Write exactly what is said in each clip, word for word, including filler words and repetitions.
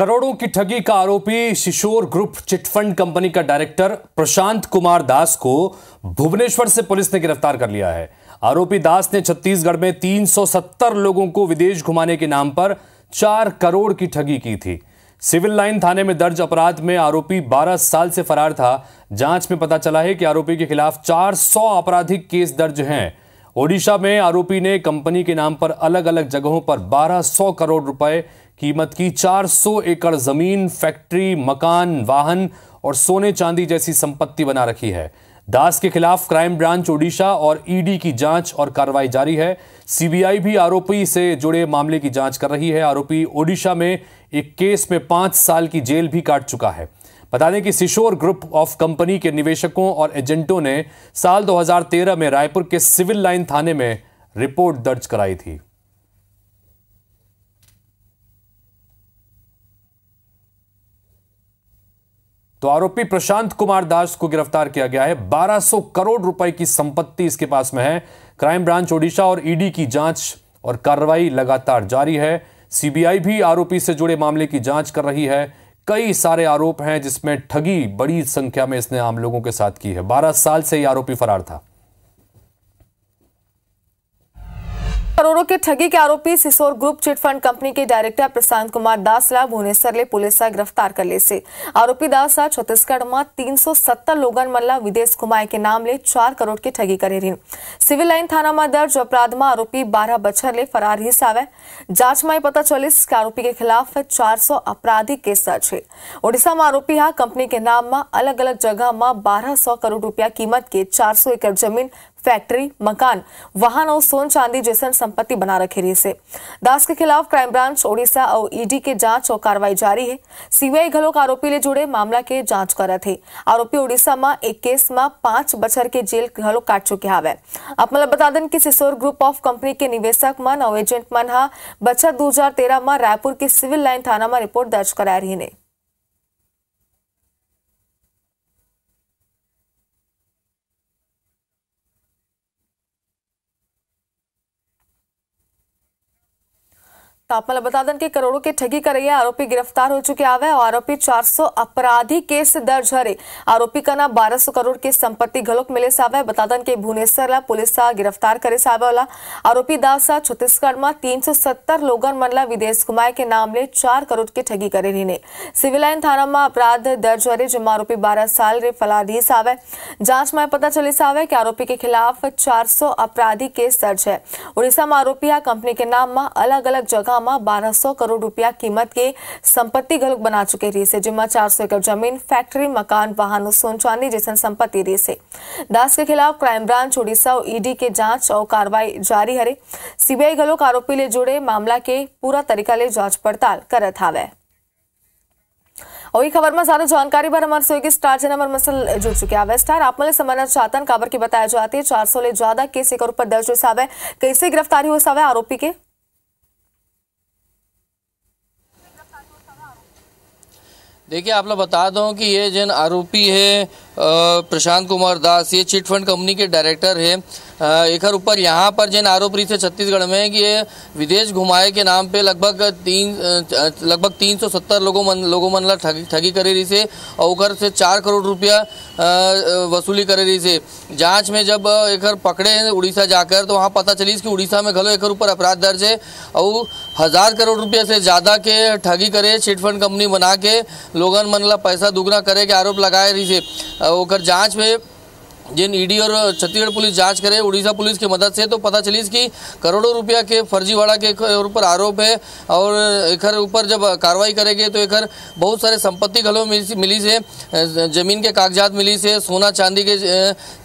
करोड़ों की ठगी का आरोपी सीशोर ग्रुप चिटफंड कंपनी का डायरेक्टर प्रशांत कुमार दास को भुवनेश्वर से पुलिस ने गिरफ्तार कर लिया है। आरोपी दास ने छत्तीसगढ़ में तीन सौ सत्तर लोगों को विदेश घुमाने के नाम पर चार करोड़ की ठगी की थी। सिविल लाइन थाने में दर्ज अपराध में आरोपी बारह साल से फरार था। जांच में पता चला है कि आरोपी के खिलाफ चार सौ आपराधिक केस दर्ज हैं। ओडिशा में आरोपी ने कंपनी के नाम पर अलग अलग जगहों पर बारह सौ करोड़ रुपए कीमत की चार सौ एकड़ जमीन, फैक्ट्री, मकान, वाहन और सोने चांदी जैसी संपत्ति बना रखी है। दास के खिलाफ क्राइम ब्रांच ओडिशा और ई डी की जांच और कार्रवाई जारी है। सी बी आई भी आरोपी से जुड़े मामले की जांच कर रही है। आरोपी ओडिशा में एक केस में पाँच साल की जेल भी काट चुका है। बता दें कि सीशोर ग्रुप ऑफ कंपनी के निवेशकों और एजेंटों ने साल दो हज़ार तेरह में रायपुर के सिविल लाइन थाने में रिपोर्ट दर्ज कराई थी। तो आरोपी प्रशांत कुमार दास को गिरफ्तार किया गया है। बारह सौ करोड़ रुपए की संपत्ति इसके पास में है। क्राइम ब्रांच ओडिशा और ई डी की जांच और कार्रवाई लगातार जारी है। सी बी आई भी आरोपी से जुड़े मामले की जांच कर रही है। कई सारे आरोप हैं जिसमें ठगी बड़ी संख्या में इसने आम लोगों के साथ की है। बारह साल से ये आरोपी फरार था। करोड़ों के ठगी के आरोपी सीशोर ग्रुप चिटफंड कंपनी के डायरेक्टर प्रशांत कुमार दास ला भुवनेश्वर पुलिस गिरफ्तार कर ले से। आरोपी दास छत्तीसगढ़ में तीन सौ सत्तर लोगन मल्ला विदेश घुमाए के नाम ले चार करोड़ के ठगी करे रही। सिविल लाइन थाना में दर्ज अपराध में आरोपी बारह बच्चर ले फरार हिस्सा आवे। जांच में पता चलिस के आरोपी के खिलाफ चार सौ आपराधिक केस दर्ज है। ओडिशा में आरोपी हा कंपनी के नाम में अलग अलग जगह में बारह सौ करोड़ रूपया कीमत के चार सौ एकड़ जमीन, फैक्ट्री, मकान, वाहन और सोन चांदी जैसन संपत्ति बना रखे रही से। दास के खिलाफ क्राइम ब्रांच ओडिशा और ई डी के जांच और कार्रवाई जारी है। सी बी आई घलोक आरोपी ले जुड़े मामला के जांच करत है। आरोपी ओडिशा में एक केस में पांच बछर के जेल घलोक काट चुके हवे। आप मतलब बता दें कि सीशोर ग्रुप ऑफ कंपनी के निवेशक मन और एजेंट मन हा बछर दो हजार तेरह में रायपुर के सिविल लाइन थाना में रिपोर्ट दर्ज कराया रही ने। तापमल बता दें कि करोड़ों के ठगी करे आरोपी गिरफ्तार हो चुके आवे और आरोपी चार सौ अपराधी केस दर्ज हरे। आरोपी का ना बारह सौ करोड़ के संपत्ति घलोक मिले सावे। बता दें कि भुवनेश्वर ला पुलिस गिरफ्तार करे सावे वाला आरोपी दास छत्तीसगढ़ में तीन सौ सत्तर लोगन मनला विदेश घुमाए के नाम ले चार करोड़ की ठगी करे रही ने। सिविल लाइन थाना में अपराध दर्ज हरे जेमा आरोपी बारह साल रे फलादी सावे। जांच में पता चली सावे की आरोपी के खिलाफ चार सौ अपराधी केस दर्ज है। उड़ीसा में आरोपी कंपनी के नाम में अलग अलग जगह बारह सौ करोड़ रुपया कीमत के संपत्ति घलोक बना चुके रही से, जिसमें चार सौ एकड़ जमीन, फैक्ट्री, मकान, वाहन और सोन चांदी जैसन संपत्ति रही से। दास के खिलाफ क्राइम ब्रांच ओडिशा और ई डी के जांच और कार्रवाई जारी हरे। सी बी आई घलोक आरोपी ले जुड़े मामला के पूरा तरीका ले जांच पड़ताल करत हवे। और ये खबर में ज्यादा जानकारी बार हमारे सोई के स्टार जनमर मसल जुड़ चुके आवे। स्टार आप मतलब समझना चाहते हैं काबर की बताया जाती है चार सौ ले ज्यादा केस एक ऊपर दर्ज हो सावे। कैसे गिरफ्तारी हो सावे आरोपी के? देखिए आप लोग बता दूं कि ये जन आरोपी है प्रशांत कुमार दास, ये चिट फंड कंपनी के डायरेक्टर है। एक ऊपर यहाँ पर जिन आरोप रही थे छत्तीसगढ़ में कि ये विदेश घुमाए के नाम पे लगभग तीन लगभग तीन सौ सत्तर लोगों मन लोगों मनला ठगी ठगी करे रही से और उधर से चार करोड़ रुपया वसूली करे रही से। जांच में जब एक पकड़े उड़ीसा जाकर तो वहाँ पता चली कि उड़ीसा में घलो एक ऊपर अपराध दर्ज है और हज़ार करोड़ रुपये से ज़्यादा के ठगी करे चिट फंड कंपनी बना के लोगन मनला पैसा दुगना करे के आरोप लगाए रही से। ओकर जांच में जिन ई डी और छत्तीसगढ़ पुलिस जांच करे उड़ीसा पुलिस की मदद से तो पता चली कि करोड़ों रुपया के फर्जीवाड़ा के ऊपर आरोप है और एकर ऊपर जब कार्रवाई करेंगे तो एकर बहुत सारे संपत्ति घलो मिली से, जमीन के कागजात मिली से, सोना चांदी के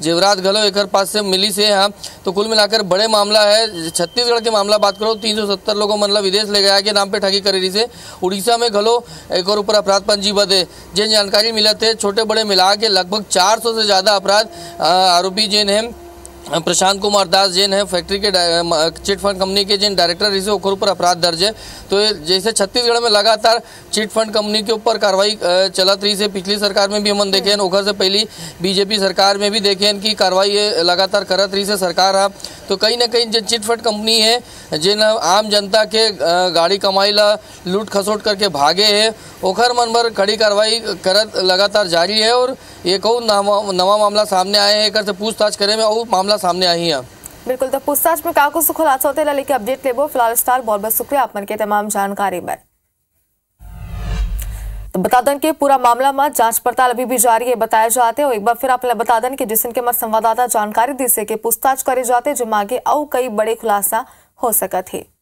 जेवरात घलो एकर पास से मिली से। हाँ तो कुल मिलाकर बड़े मामला है। छत्तीसगढ़ के मामला बात करो तीन सौ सत्तर लोगों मतलब विदेश ले गया के नाम पर ठगी करे रही से। उड़ीसा में घलो एक और ऊपर अपराध पंजीबद्ध है। जिन जानकारी मिला थे छोटे बड़े मिला के लगभग चार सौ से ज़्यादा अपराध आरोपी जिन हैं प्रशांत कुमार दास जैन है फैक्ट्री के चिट फंड कंपनी के जिन डायरेक्टर इसे ओकर ऊपर अपराध दर्ज है। तो जैसे छत्तीसगढ़ में लगातार चिट फंड कंपनी के ऊपर कार्रवाई चलत रही से पिछली सरकार में भी हम देखे ओखर से पहली बीजेपी सरकार में भी देखे कि कार्रवाई लगातार करत रही से सरकार है। तो कहीं ना कहीं जो चिट फंड कंपनी है जिन आम जनता के गाड़ी कमाई ला लूट खसोट करके भागे है ओखर मन पर कड़ी कार्रवाई करत लगातार जारी है। और एक और नवा मामला सामने आया है, एक से पूछताछ करे में और मामला सामने आई है। बिल्कुल, तो पूछताछ में का कुछ खुलासा होते लेके अपडेट लेबो। फिलहाल स्टार बहुत बहुत शुक्रिया आपमन के तमाम जानकारी पर। तो बता दें कि पूरा मामला में जांच पड़ताल अभी भी जारी है बताया जाते है। और एक बार फिर आपने बता दें कि जिसके मत संवाददाता जानकारी दी से कि पूछताछ करे जाते जो मांगे और कई बड़े खुलासा हो सकते है।